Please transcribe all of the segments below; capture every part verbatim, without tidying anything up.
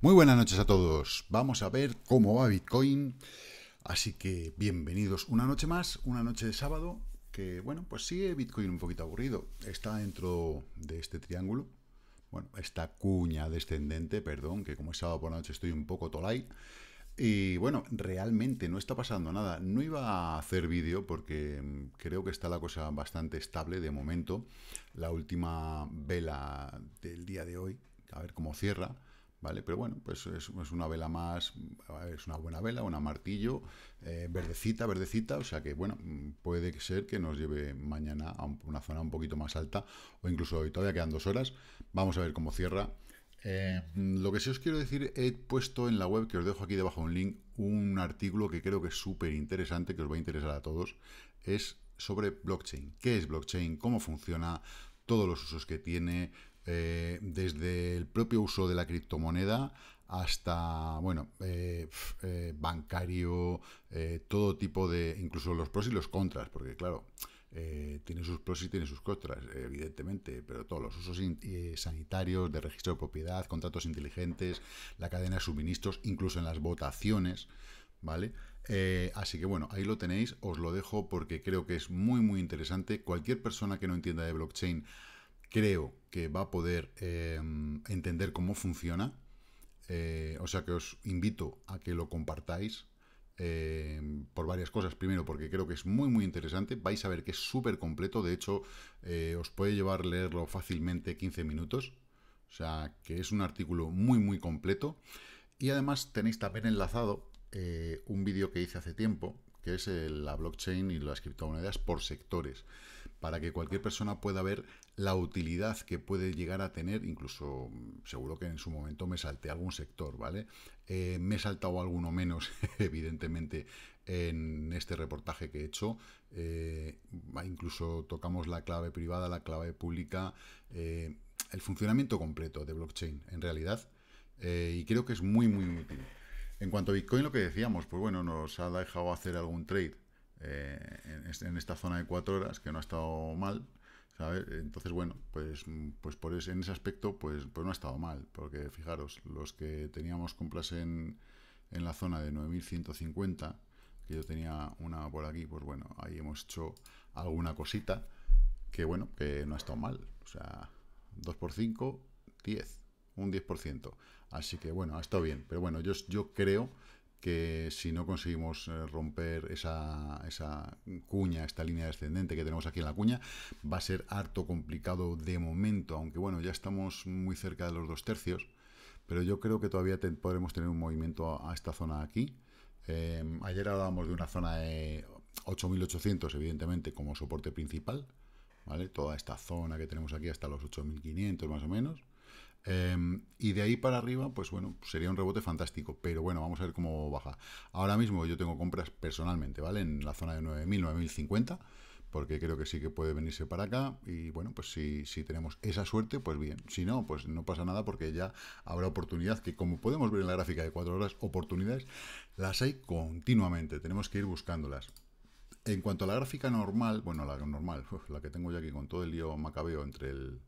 Muy buenas noches a todos. Vamos a ver cómo va Bitcoin. Así que bienvenidos una noche más, una noche de sábado, que bueno, pues sigue Bitcoin un poquito aburrido. Está dentro de este triángulo, bueno, esta cuña descendente, perdón, que como es sábado por la noche estoy un poco tolai. Y bueno, realmente no está pasando nada. No iba a hacer vídeo porque creo que está la cosa bastante estable de momento. La última vela del día de hoy, a ver cómo cierra. ¿Vale? Pero bueno, pues es, es una vela más, es una buena vela, una martillo, eh, verdecita, verdecita, o sea que bueno, puede ser que nos lleve mañana a un, una zona un poquito más alta, o incluso hoy, todavía quedan dos horas, vamos a ver cómo cierra. Eh, lo que sí os quiero decir, he puesto en la web, que os dejo aquí debajo un link, un artículo que creo que es súper interesante, que os va a interesar a todos, es sobre blockchain. ¿Qué es blockchain? ¿Cómo funciona? Todos los usos que tiene. Eh, desde el propio uso de la criptomoneda hasta, bueno, eh, eh, bancario, eh, todo tipo de, incluso los pros y los contras, porque claro, eh, tiene sus pros y tiene sus contras, evidentemente, pero todos los usos in, eh, sanitarios, de registro de propiedad, contratos inteligentes, la cadena de suministros, incluso en las votaciones, ¿vale? Eh, así que bueno, ahí lo tenéis, os lo dejo porque creo que es muy, muy interesante. Cualquier persona que no entienda de blockchain, creo que va a poder eh, entender cómo funciona. Eh, o sea que os invito a que lo compartáis eh, por varias cosas. Primero, porque creo que es muy, muy interesante. Vais a ver que es súper completo. De hecho, eh, os puede llevar leerlo fácilmente quince minutos. O sea que es un artículo muy, muy completo. Y además tenéis también enlazado eh, un vídeo que hice hace tiempo, que es la blockchain y las criptomonedas por sectores, para que cualquier persona pueda ver la utilidad que puede llegar a tener. Incluso seguro que en su momento me salté algún sector, ¿vale? Eh, me he saltado alguno menos, evidentemente, en este reportaje que he hecho. Eh, incluso tocamos la clave privada, la clave pública, eh, el funcionamiento completo de blockchain, en realidad, eh, y creo que es muy, muy útil. En cuanto a Bitcoin, lo que decíamos, pues bueno, nos ha dejado hacer algún trade eh, en, en esta zona de cuatro horas, que no ha estado mal, ¿sabes? Entonces, bueno, pues, pues por ese, en ese aspecto, pues, pues no ha estado mal, porque fijaros, los que teníamos compras en, en la zona de nueve mil ciento cincuenta, que yo tenía una por aquí, pues bueno, ahí hemos hecho alguna cosita, que bueno, que no ha estado mal, o sea, dos por cinco, diez. Un diez por ciento. Así que, bueno, ha estado bien. Pero bueno, yo, yo creo que si no conseguimos eh, romper esa, esa cuña, esta línea descendente que tenemos aquí en la cuña, va a ser harto complicado de momento, aunque bueno, ya estamos muy cerca de los dos tercios, pero yo creo que todavía te, podremos tener un movimiento a, a esta zona aquí. Eh, ayer hablábamos de una zona de ocho mil ochocientos, evidentemente, como soporte principal, ¿vale? Toda esta zona que tenemos aquí hasta los ocho mil quinientos más o menos. Eh, y de ahí para arriba, pues bueno, sería un rebote fantástico, pero bueno, vamos a ver cómo baja. Ahora mismo yo tengo compras personalmente, ¿vale? En la zona de nueve mil, nueve mil cincuenta, porque creo que sí que puede venirse para acá, y bueno, pues si, si tenemos esa suerte, pues bien. Si no, pues no pasa nada, porque ya habrá oportunidad, que como podemos ver en la gráfica de cuatro horas, oportunidades las hay continuamente, tenemos que ir buscándolas. En cuanto a la gráfica normal, bueno, la normal, uf, la que tengo yo aquí con todo el lío macabeo entre el...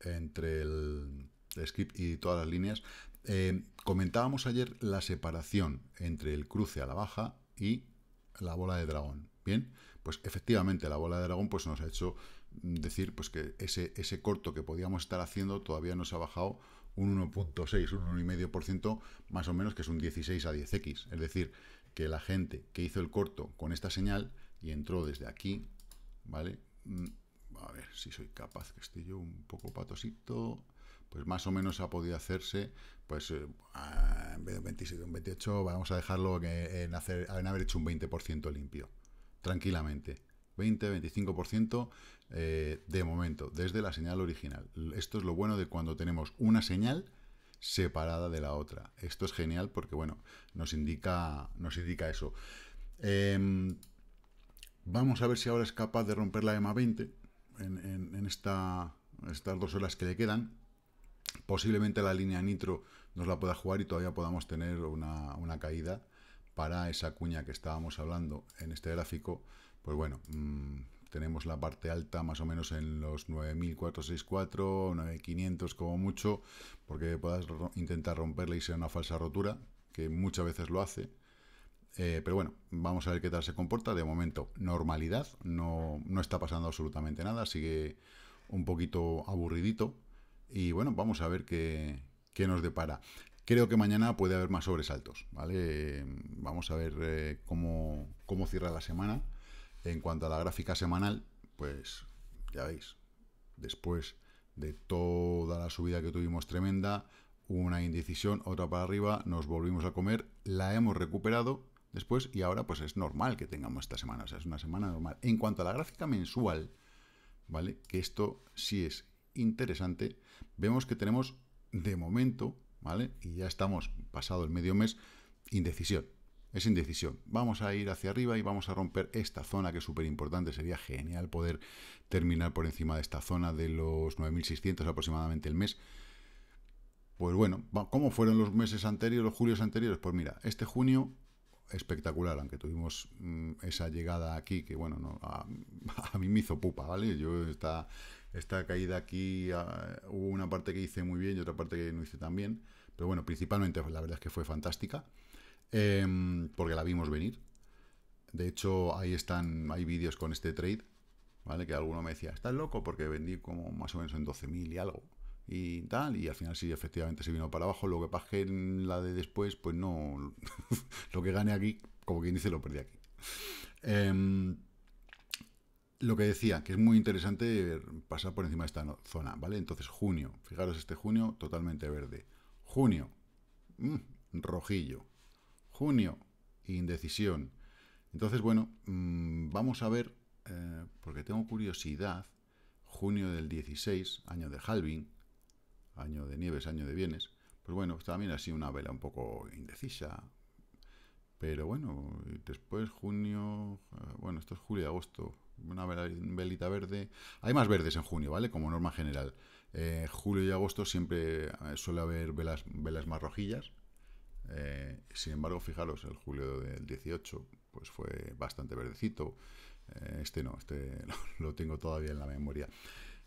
entre el script y todas las líneas, eh, comentábamos ayer la separación entre el cruce a la baja y la bola de dragón. Bien, pues efectivamente la bola de dragón pues nos ha hecho decir pues que ese, ese corto que podíamos estar haciendo todavía nos ha bajado un uno punto seis, un uno coma cinco por ciento más o menos, que es un dieciséis a diez equis. Es decir, que la gente que hizo el corto con esta señal y entró desde aquí, ¿vale? A ver si soy capaz, que estoy yo un poco patosito, pues más o menos ha podido hacerse, pues eh, en vez de un veintisiete, un veintiocho, vamos a dejarlo en, hacer, en haber hecho un veinte por ciento limpio, tranquilamente, veinte, veinticinco por ciento eh, de momento, desde la señal original. Esto es lo bueno de cuando tenemos una señal separada de la otra. Esto es genial porque, bueno, nos indica, nos indica eso. Eh, vamos a ver si ahora es capaz de romper la E M A veinte. En, en, en esta, estas dos horas que le quedan, posiblemente la línea nitro nos la pueda jugar y todavía podamos tener una, una caída para esa cuña que estábamos hablando en este gráfico. Pues bueno, mmm, tenemos la parte alta más o menos en los nueve mil cuatrocientos sesenta y cuatro, nueve mil quinientos como mucho, porque puedas ro- intentar romperla y sea una falsa rotura, que muchas veces lo hace. Eh, pero bueno, vamos a ver qué tal se comporta. De momento, normalidad, no, no está pasando absolutamente nada, sigue un poquito aburridito. Y bueno, vamos a ver qué, qué nos depara. Creo que mañana puede haber más sobresaltos, ¿vale? Vamos a ver eh, cómo, cómo cierra la semana. En cuanto a la gráfica semanal, pues ya veis, después de toda la subida que tuvimos tremenda, una indecisión, otra para arriba, nos volvimos a comer, la hemos recuperado después y ahora pues es normal que tengamos esta semana, o sea, es una semana normal. En cuanto a la gráfica mensual, ¿vale? Que esto sí es interesante, vemos que tenemos de momento, ¿vale? Y ya estamos pasado el medio mes, indecisión. Es indecisión. Vamos a ir hacia arriba y vamos a romper esta zona que es súper importante. Sería genial poder terminar por encima de esta zona de los nueve mil seiscientos aproximadamente el mes. Pues bueno, ¿cómo fueron los meses anteriores, los julios anteriores? Pues mira, este junio, espectacular, aunque tuvimos mmm, esa llegada aquí, que bueno, no, a, a mí me hizo pupa, ¿vale? Yo esta, esta caída aquí, a, hubo una parte que hice muy bien y otra parte que no hice tan bien. Pero bueno, principalmente la verdad es que fue fantástica. Eh, porque la vimos venir. De hecho, ahí están, hay vídeos con este trade, ¿vale? Que alguno me decía, estás loco porque vendí como más o menos en doce mil y algo y tal, y al final sí, efectivamente se vino para abajo. Lo que pasé en la de después, pues no, lo que gané aquí, como quien dice, lo perdí aquí. Eh, lo que decía, que es muy interesante pasar por encima de esta zona, ¿vale? Entonces, junio, fijaros, este junio totalmente verde. Junio, mmm, rojillo. Junio, indecisión. Entonces, bueno, mmm, vamos a ver, eh, porque tengo curiosidad, junio del dieciséis, año de halving, año de nieves, año de bienes, pues bueno, también así una vela un poco indecisa, pero bueno, después junio, bueno, esto es julio y agosto, una vela, velita verde, hay más verdes en junio, ¿vale? Como norma general. Eh, julio y agosto siempre suele haber velas, velas más rojillas. Eh, sin embargo, fijaros, el julio del dieciocho pues fue bastante verdecito. Eh, este no, este lo, lo tengo todavía en la memoria,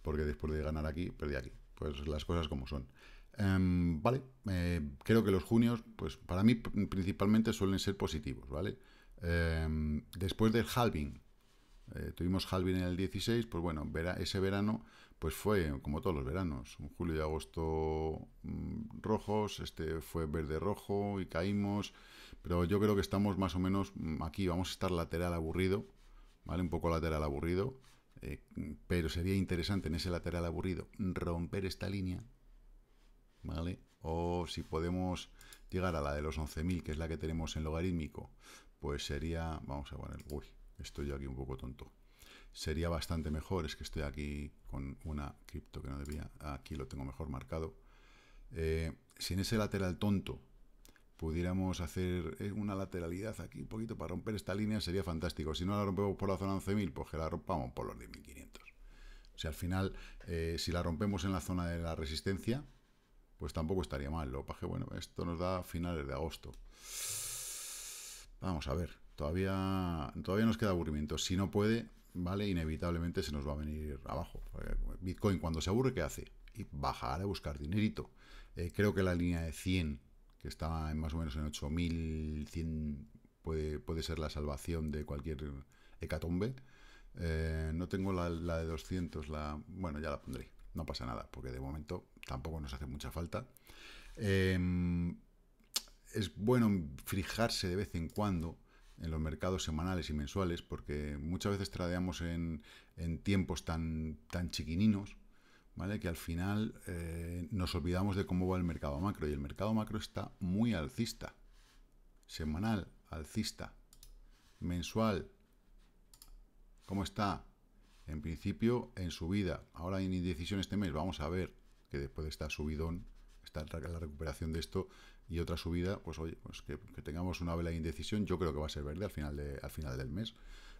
porque después de ganar aquí, perdí aquí. Pues las cosas como son. Eh, vale, eh, creo que los junios, pues para mí principalmente suelen ser positivos, ¿vale? Eh, después del halving, eh, tuvimos halving en el dieciséis, pues bueno, vera, ese verano... pues fue como todos los veranos, un julio y agosto mmm, rojos, este fue verde-rojo y caímos, pero yo creo que estamos más o menos aquí, vamos a estar lateral aburrido, ¿vale? Un poco lateral aburrido, eh, pero sería interesante en ese lateral aburrido romper esta línea, ¿vale? O si podemos llegar a la de los once mil, que es la que tenemos en logarítmico, pues sería, vamos a poner, uy, estoy yo aquí un poco tonto. Sería bastante mejor, es que estoy aquí con una cripto que no debía, aquí lo tengo mejor marcado. Eh, si en ese lateral tonto pudiéramos hacer una lateralidad aquí un poquito para romper esta línea, sería fantástico. Si no la rompemos por la zona once mil, pues que la rompamos por los diez mil quinientos. O sea, al final, eh, si la rompemos en la zona de la resistencia, pues tampoco estaría mal. Lo que pasa es que, bueno, esto nos da finales de agosto. Vamos a ver, todavía, todavía nos queda aburrimiento. Si no puede... ¿vale? Inevitablemente se nos va a venir abajo. Bitcoin cuando se aburre, ¿qué hace? Y bajar a buscar dinerito. Eh, creo que la línea de cien, que está en más o menos en ocho mil cien, puede, puede ser la salvación de cualquier hecatombe. Eh, no tengo la, la de doscientos, la, bueno, ya la pondré. No pasa nada, porque de momento tampoco nos hace mucha falta. Eh, es bueno fijarse de vez en cuando en los mercados semanales y mensuales, porque muchas veces tradeamos en, en tiempos tan, tan chiquininos, ¿vale? Que al final eh, nos olvidamos de cómo va el mercado macro, y el mercado macro está muy alcista, semanal, alcista, mensual, ¿cómo está? En principio, en subida, ahora en indecisión este mes, vamos a ver que después de esta subidón, esta, la recuperación de esto, y otra subida, pues oye, pues que, que tengamos una vela de indecisión, yo creo que va a ser verde al final, de, al final del mes,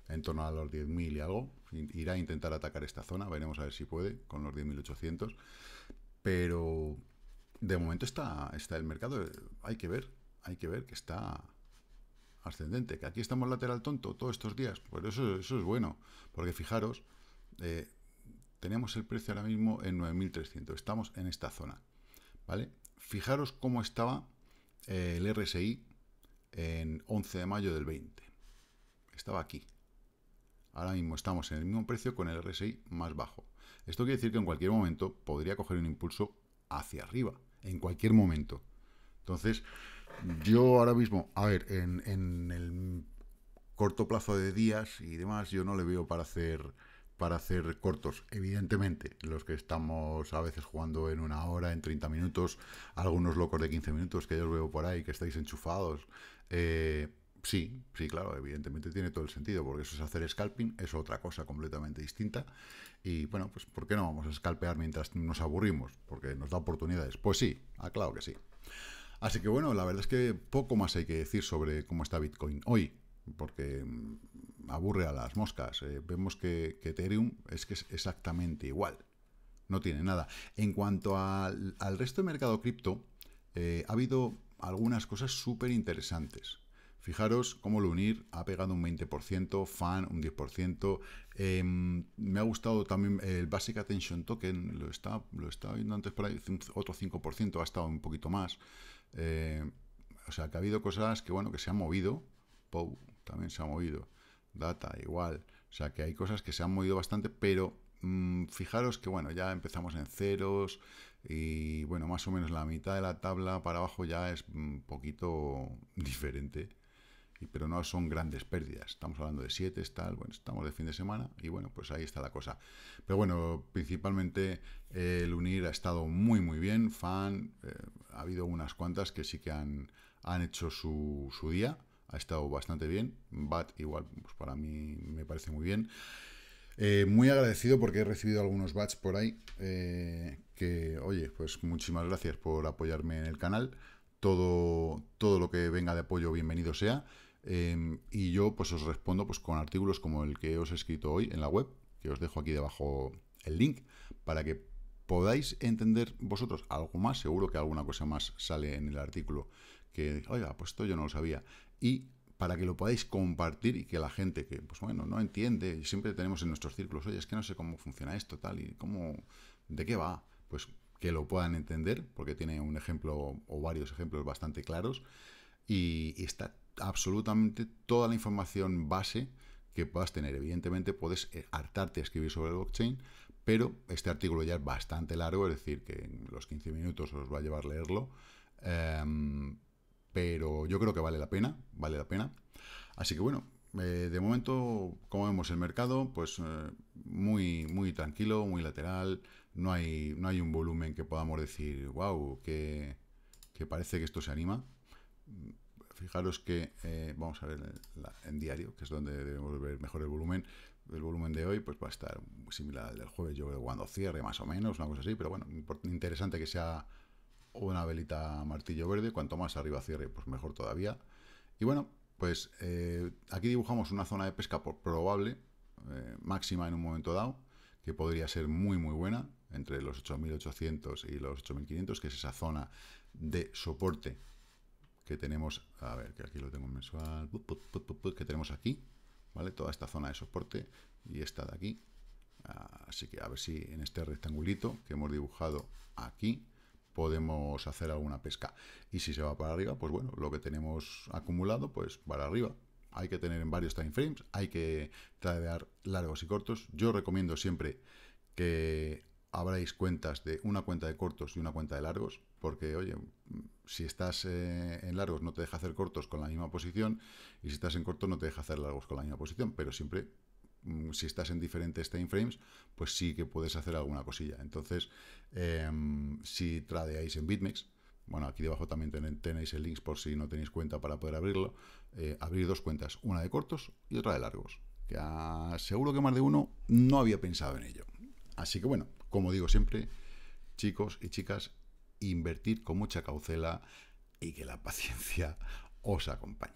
en torno a los diez mil y algo, irá a intentar atacar esta zona, veremos a ver si puede, con los diez mil ochocientos, pero de momento está, está el mercado, hay que ver, hay que ver que está ascendente, que aquí estamos lateral tonto todos estos días, pues eso, eso es bueno, porque fijaros, eh, tenemos el precio ahora mismo en nueve mil trescientos, estamos en esta zona, ¿vale? Fijaros cómo estaba eh, el R S I en once de mayo del veinte, estaba aquí. Ahora mismo estamos en el mismo precio con el R S I más bajo. Esto quiere decir que en cualquier momento podría coger un impulso hacia arriba. En cualquier momento. Entonces, yo ahora mismo, a ver, en, en el corto plazo de días y demás, yo no le veo para hacer, para hacer cortos. Evidentemente, los que estamos a veces jugando en una hora, en treinta minutos, algunos locos de quince minutos que yo os veo por ahí, que estáis enchufados... Eh, Sí, sí, claro, evidentemente tiene todo el sentido, porque eso es hacer scalping, es otra cosa completamente distinta. Y bueno, pues ¿por qué no vamos a scalpear mientras nos aburrimos? Porque nos da oportunidades. Pues sí, aclaro que sí. Así que bueno, la verdad es que poco más hay que decir sobre cómo está Bitcoin hoy, porque aburre a las moscas. Eh, vemos que, que Ethereum es que es exactamente igual, no tiene nada. En cuanto al, al resto del mercado cripto, eh, ha habido algunas cosas súper interesantes. Fijaros cómo Lunir ha pegado un veinte por ciento, F A N un diez por ciento. Eh, me ha gustado también el Basic Attention Token, lo estaba, lo estaba viendo antes por ahí, otro cinco por ciento, ha estado un poquito más. Eh, o sea, que ha habido cosas que, bueno, que se han movido. P O U también se ha movido. Data, igual. O sea, que hay cosas que se han movido bastante, pero mmm, fijaros que, bueno, ya empezamos en ceros y, bueno, más o menos la mitad de la tabla para abajo ya es un poquito diferente. Pero no son grandes pérdidas, estamos hablando de siete, tal, bueno, estamos de fin de semana y bueno, pues ahí está la cosa. Pero bueno, principalmente eh, el UNIR ha estado muy muy bien, F A N, eh, ha habido unas cuantas que sí que han, han hecho su, su día, ha estado bastante bien, B A T igual, pues para mí me parece muy bien. Eh, muy agradecido porque he recibido algunos bats por ahí, eh, que oye, pues muchísimas gracias por apoyarme en el canal, todo, todo lo que venga de apoyo bienvenido sea. Eh, y yo pues os respondo pues con artículos como el que os he escrito hoy en la web, que os dejo aquí debajo el link, para que podáis entender vosotros algo más, seguro que alguna cosa más sale en el artículo, que oiga, pues esto yo no lo sabía, y para que lo podáis compartir y que la gente que, pues bueno, no entiende, siempre tenemos en nuestros círculos, oye, es que no sé cómo funciona esto, tal, y cómo, de qué va, pues que lo puedan entender, porque tiene un ejemplo o varios ejemplos bastante claros, y, y está absolutamente toda la información base que puedas tener. Evidentemente puedes hartarte a escribir sobre el blockchain, pero este artículo ya es bastante largo, es decir, que en los quince minutos os va a llevar leerlo, um, pero yo creo que vale la pena, vale la pena. Así que bueno, eh, de momento, como vemos el mercado, pues eh, muy, muy tranquilo, muy lateral, no hay, no hay un volumen que podamos decir, wow, que, que parece que esto se anima. Fijaros que, eh, vamos a ver en, la, en diario, que es donde debemos ver mejor el volumen. El volumen de hoy pues va a estar similar al del jueves, yo creo, cuando cierre más o menos, una cosa así. Pero bueno, interesante que sea una velita martillo verde. Cuanto más arriba cierre, pues mejor todavía. Y bueno, pues eh, aquí dibujamos una zona de pesca por probable, eh, máxima en un momento dado, que podría ser muy muy buena, entre los ocho mil ochocientos y los ocho mil quinientos, que es esa zona de soporte que tenemos, a ver, que aquí lo tengo mensual, que tenemos aquí, ¿vale? Toda esta zona de soporte y esta de aquí. Así que a ver si en este rectangulito que hemos dibujado aquí podemos hacer alguna pesca. Y si se va para arriba, pues bueno, lo que tenemos acumulado, pues para arriba. Hay que tener en varios time frames, hay que tradear largos y cortos. Yo recomiendo siempre que abráis cuentas de una cuenta de cortos y una cuenta de largos, porque, oye, si estás eh, en largos no te deja hacer cortos con la misma posición, y si estás en cortos no te deja hacer largos con la misma posición, pero siempre, mmm, si estás en diferentes time frames, pues sí que puedes hacer alguna cosilla. Entonces, eh, si tradeáis en BitMEX, bueno, aquí debajo también ten, tenéis el link por si no tenéis cuenta para poder abrirlo, eh, abrir dos cuentas, una de cortos y otra de largos, que a, seguro que más de uno no había pensado en ello. Así que bueno, como digo siempre, chicos y chicas, invertir con mucha cautela y que la paciencia os acompañe.